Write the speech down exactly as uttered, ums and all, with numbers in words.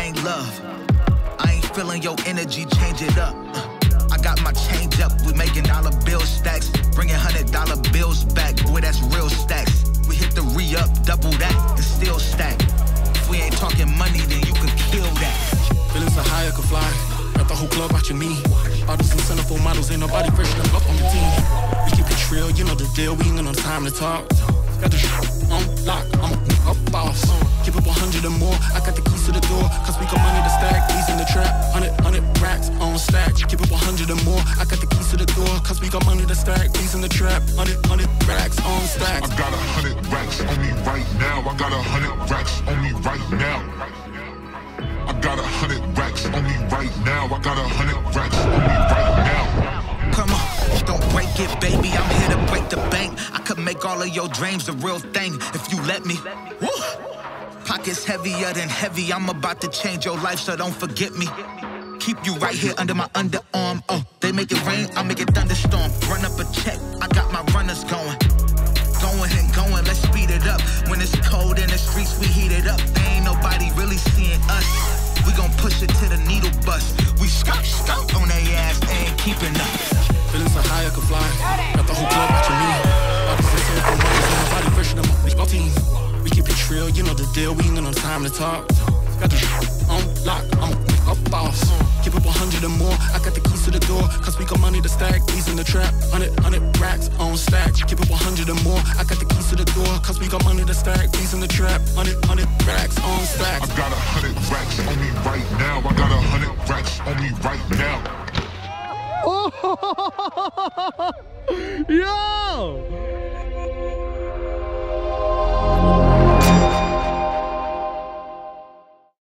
ain't love. I ain't feeling your energy, change it up. I got my change up, we making dollar bill stacks. Bringing hundred dollar bills back, boy, that's real stacks. We hit the re-up, double that, and still stack. If we ain't talking money, then you could kill that. Feelings are high, I could fly. Got the whole club watching me. All these listenable models, ain't nobody freshening up on the team. We keep it real, you know the deal, we ain't got no time to talk. Got the shit on lock, I'm a boss. Keep it one hundred or more, I got the keys to the door. Cause we got money to stack, keys in the trap. One hundred, one hundred racks on stack. Keep it one hundred or more, I got the keys to the door. Cause we got money to stack, keys in the trap. One hundred, one hundred racks on stack. I got one hundred racks on me right now. I got one hundred racks on me right now. I got one hundred racks on me right now. I got one hundred racks on me right now. Come on, don't break it, baby, I'm here to break the bank. I could make all of your dreams the real thing if you let me. Woo! Pockets heavier than heavy, I'm about to change your life, so don't forget me. Keep you right here under my underarm. Oh, they make it rain, I make it thunderstorm. Run up a check, I got my runners going. Going and going, let's speed it up. When it's cold in the streets, we heat it up. There ain't nobody really seeing us. We gon' push it to the needle bust. We stomp, stomp on they ass, ain't keeping up. Feelings are high, I could fly. Got the whole club watching me. All the flex on the promoters, ain't nobody fresher than my team. We keep it real, you know the deal, we ain't got no time to talk. Got the on lock, I'm a boss. Keep it one hundred or more, I got the keys to the door. Cause we got money to stack, keys in the trap. One hundred, one hundred racks on stack. Keep it one hundred or more, I got the keys to the door. Cause we got money to stack, keys in the trap. One hundred, one hundred racks on stack. I got one hundred racks on me right now. I got one hundred racks on me right now. Oh, yo!